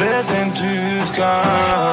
beten tütkan.